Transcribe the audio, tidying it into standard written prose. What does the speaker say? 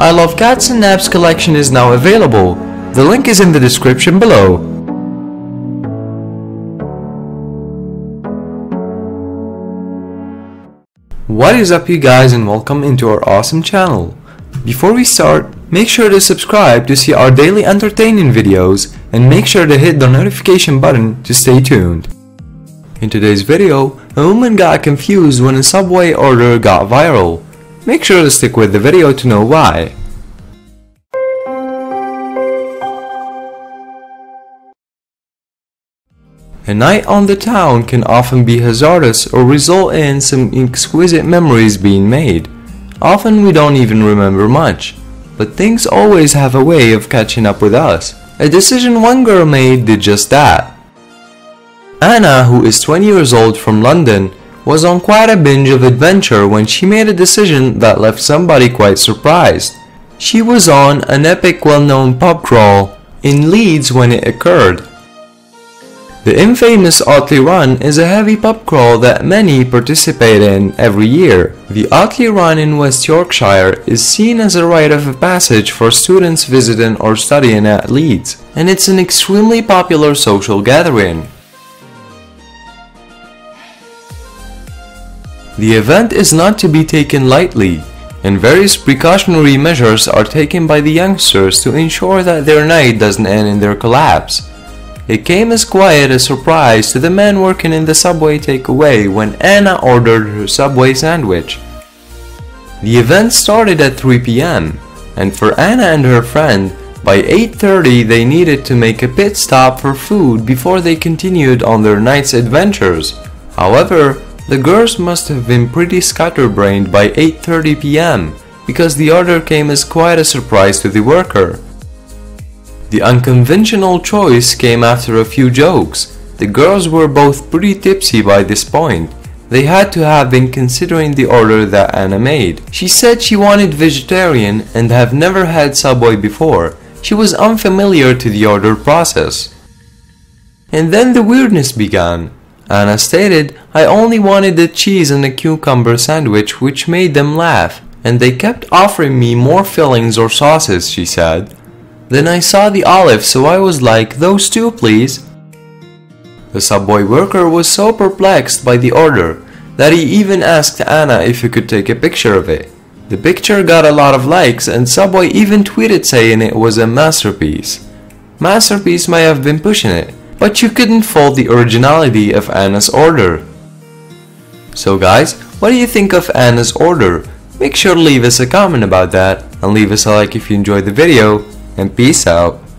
I Love Cats and Naps collection is now available. The link is in the description below. What is up you guys, and welcome into our awesome channel. Before we start, make sure to subscribe to see our daily entertaining videos and make sure to hit the notification button to stay tuned. In today's video, a woman got confused when a Subway order got viral. Make sure to stick with the video to know why. A night on the town can often be hazardous or result in some exquisite memories being made. Often we don't even remember much, but things always have a way of catching up with us. A decision one girl made did just that. Anna, who is 20 years old from London, was on quite a binge of adventure when she made a decision that left somebody quite surprised. She was on an epic well-known pub crawl in Leeds when it occurred. The infamous Otley Run is a heavy pub crawl that many participate in every year. The Otley Run in West Yorkshire is seen as a rite of passage for students visiting or studying at Leeds, and it's an extremely popular social gathering. The event is not to be taken lightly, and various precautionary measures are taken by the youngsters to ensure that their night doesn't end in their collapse. It came as quite a surprise to the man working in the Subway takeaway when Anna ordered her Subway sandwich. The event started at 3 p.m, and for Anna and her friend, by 8:30 they needed to make a pit stop for food before they continued on their night's adventures. However, the girls must have been pretty scatterbrained by 8:30 p.m, because the order came as quite a surprise to the worker. The unconventional choice came after a few jokes. The girls were both pretty tipsy by this point. They had to have been considering the order that Anna made. She said she wanted vegetarian and have never had Subway before. She was unfamiliar to the order process. And then the weirdness began. Anna stated, "I only wanted the cheese and a cucumber sandwich," which made them laugh. "And they kept offering me more fillings or sauces," she said. "Then I saw the olive, so I was like, those two please." The Subway worker was so perplexed by the order that he even asked Anna if he could take a picture of it. The picture got a lot of likes, and Subway even tweeted saying it was a masterpiece. Masterpiece may have been pushing it, but you couldn't fault the originality of Anna's order. So guys, what do you think of Anna's order? Make sure to leave us a comment about that, and leave us a like if you enjoyed the video. And peace out.